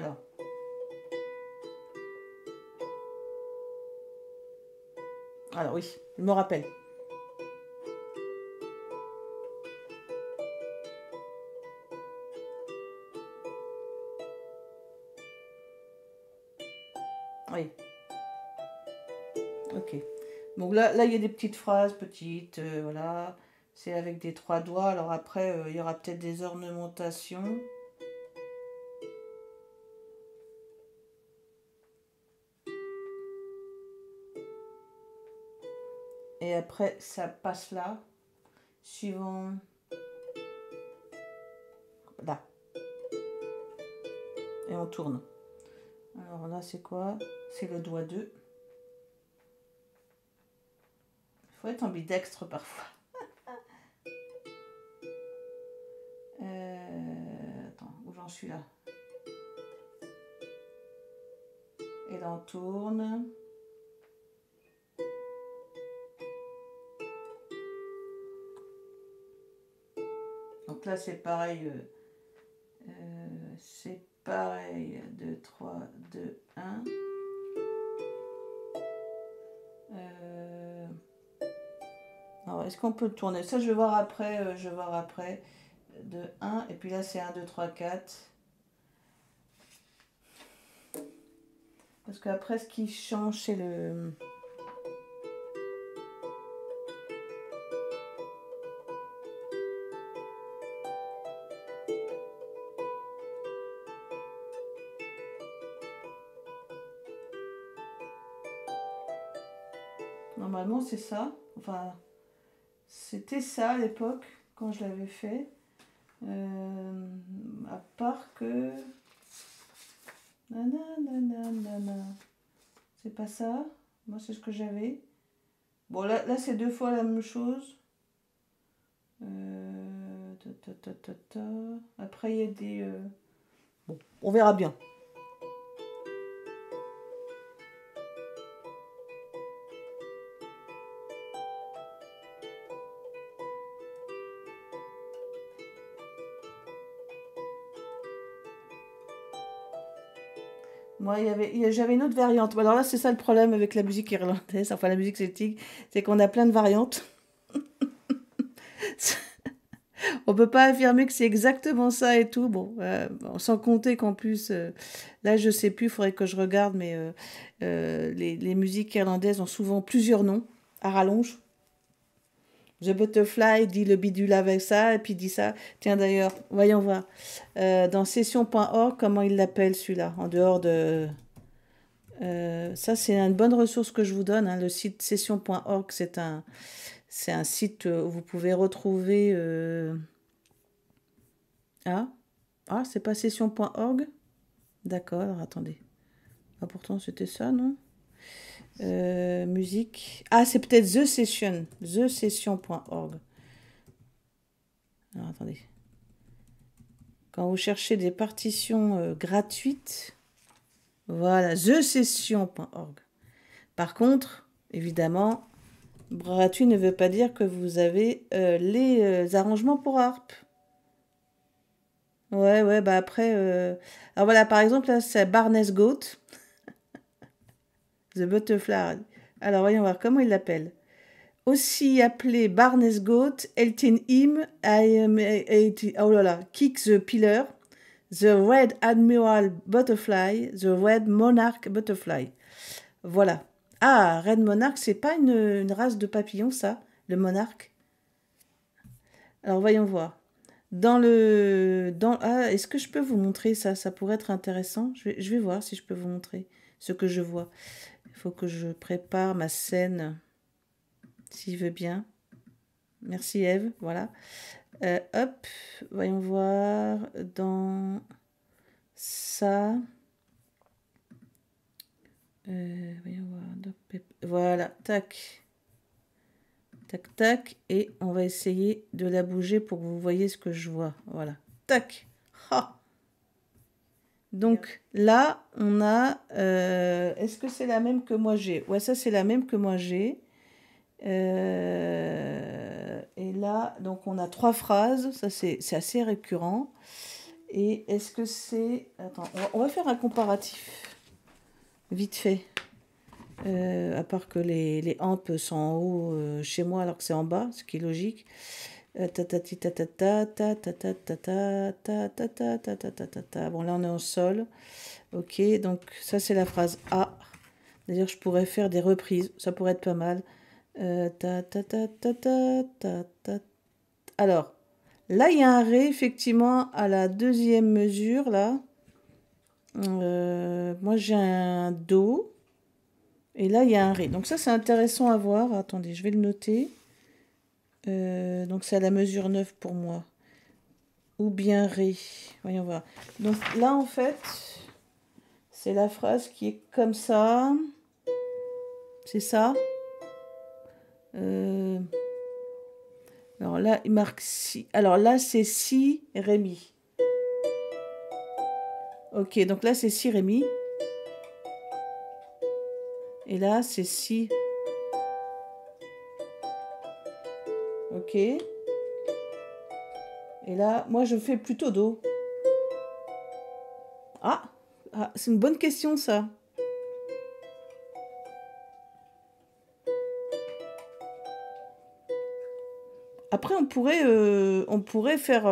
Alors. Alors oui, je me rappelle. Oui. Ok. Donc là, il y a des petites phrases, petites, voilà. C'est avec des 3 doigts. Alors après, il y aura peut-être des ornementations. Et après, ça passe là. Suivant. Là. Et on tourne. Alors là, c'est quoi? C'est le doigt 2. Il faut être ambidextre parfois. Attends, où j'en suis là? Et là, on tourne. Donc là, c'est pareil. C'est pareil. 2, 3, 2, 1. Alors, est-ce qu'on peut le tourner? Ça, je vais voir après. Je vais voir après. 2, 1. Et puis là, c'est 1, 2, 3, 4. Parce qu'après, ce qui change, c'est le... Normalement, c'est ça. Enfin, c'était ça à l'époque, quand je l'avais fait. À part que... Nanana. C'est pas ça. Moi, c'est ce que j'avais. Bon, là c'est 2 fois la même chose. Après, il y a des... Bon, on verra bien. Moi, j'avais une autre variante. Alors là, c'est ça le problème avec la musique irlandaise, enfin la musique celtique, c'est qu'on a plein de variantes. On ne peut pas affirmer que c'est exactement ça et tout. Bon, sans compter qu'en plus, là, je ne sais plus, il faudrait que je regarde, mais les musiques irlandaises ont souvent plusieurs noms à rallonge. The Butterfly dit le bidule avec ça, et puis dit ça. Tiens d'ailleurs, voyons voir. Dans Session.org, comment il l'appelle celui-là, en dehors de... ça, c'est une bonne ressource que je vous donne. Hein, le site Session.org, c'est un site où vous pouvez retrouver... Ah, c'est pas Session.org? D'accord, attendez. Ah, pourtant, c'était ça, non? Musique. Ah, c'est peut-être The Session. TheSession.org. Alors, attendez. Quand vous cherchez des partitions gratuites, voilà, TheSession.org. Par contre, évidemment, gratuit ne veut pas dire que vous avez les arrangements pour harpe. Ouais, bah après... Alors voilà, par exemple, là, c'est Barney's Goat. The Butterfly. Alors, voyons voir comment il l'appelle. Aussi appelé Barney's Goat, Elton Him, oh là là, Kick the Pillar, The Red Admiral Butterfly, The Red Monarch Butterfly. Voilà. Ah, Red Monarch, c'est pas une race de papillon, ça, le monarque. Alors, voyons voir. Ah, est-ce que je peux vous montrer ça? Ça pourrait être intéressant. Je vais voir si je peux vous montrer ce que je vois. Il faut que je prépare ma scène, s'il veut bien. Merci Eve, voilà. Hop, voyons voir dans ça. Voyons voir. Voilà, tac. Tac, tac. Et on va essayer de la bouger pour que vous voyez ce que je vois. Voilà, tac. Ha! Donc là, on a... est-ce que c'est la même que moi j'ai? Ouais, ça c'est la même que moi j'ai. Et là, donc on a 3 phrases. Ça c'est assez récurrent. Et est-ce que c'est... Attends, on va faire un comparatif, vite fait. À part que les hampes sont en haut chez moi alors que c'est en bas, ce qui est logique. Bon, là on est au sol. Ok, donc ça c'est la phrase A. D'ailleurs, je pourrais faire des reprises, ça pourrait être pas mal. Alors, là il y a un ré, effectivement, à la deuxième mesure, là. Moi j'ai un do. Et là, il y a un ré. Donc ça, c'est intéressant à voir. Attendez, je vais le noter. Donc c'est à la mesure 9 pour moi. Ou bien ré. Voyons voir. Donc là, en fait, c'est la phrase qui est comme ça. C'est ça. Alors là, il marque si. Alors là, c'est si, ré, mi. Ok, donc là, c'est si, ré, mi. Et là, c'est si. Ok. Et là, moi, je fais plutôt do. Ah c'est une bonne question, ça. Après, on pourrait faire...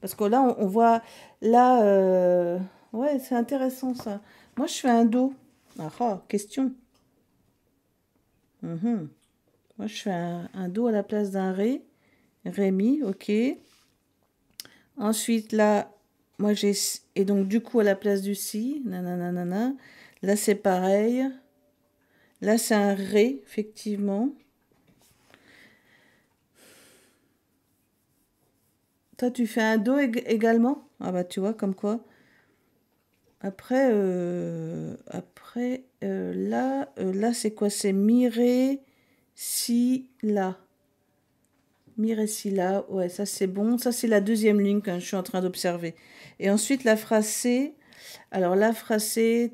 parce que là, on voit... Là, ouais, c'est intéressant, ça. Moi, je fais un do. Ah, question. Moi, je fais un do à la place d'un ré. Ré, mi, ok. Ensuite, là, moi, j'ai... Et donc, du coup, à la place du si, nanana, là, c'est pareil. Là, c'est un ré, effectivement. Toi, tu fais un do également? Ah bah, tu vois, comme quoi... Après, là c'est quoi? C'est mi, ré, si, la. Mi, ré, si, la. Ouais, ça c'est bon. Ça c'est la deuxième ligne que je suis en train d'observer. Et ensuite la phrase C. Alors la phrase C.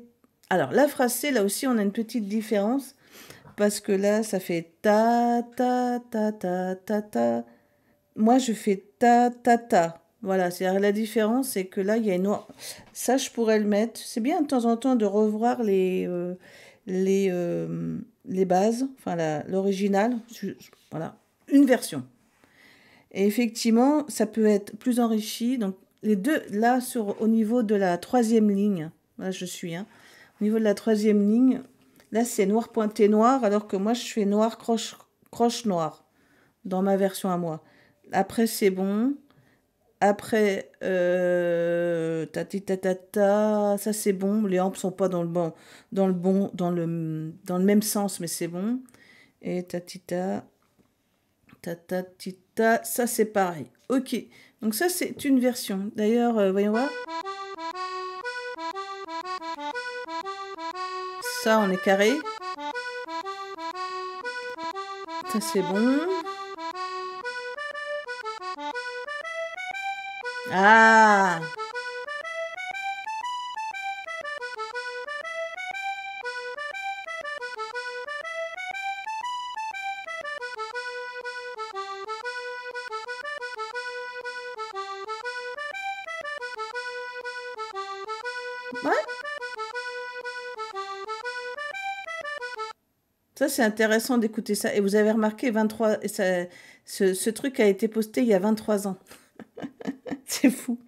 Alors la phrase C, là aussi on a une petite différence. Parce que là ça fait ta, ta, ta, ta, ta, ta. Moi je fais ta, ta, ta. Voilà, c'est-à-dire la différence, c'est que là, il y a une... Ça, je pourrais le mettre. C'est bien de temps en temps de revoir les bases, enfin l'original. Voilà, une version. Et effectivement, ça peut être plus enrichi. Donc, les deux, là, au niveau de la troisième ligne, là, je suis, hein, au niveau de la troisième ligne, là, c'est noir pointé noir, alors que moi, je fais noir croche noir, dans ma version à moi. Après, c'est bon... Après, tati tata ta, ça c'est bon. Les hampes sont pas dans le même sens, mais c'est bon. Et tatita, tatatita, ça c'est pareil. Ok. Donc ça c'est une version. D'ailleurs, voyons voir. Ça on est carré. Ça c'est bon. Ah! Ouais. Ça, c'est intéressant d'écouter ça. Et vous avez remarqué, 23, ce truc a été posté il y a 23 ans. C'est fou.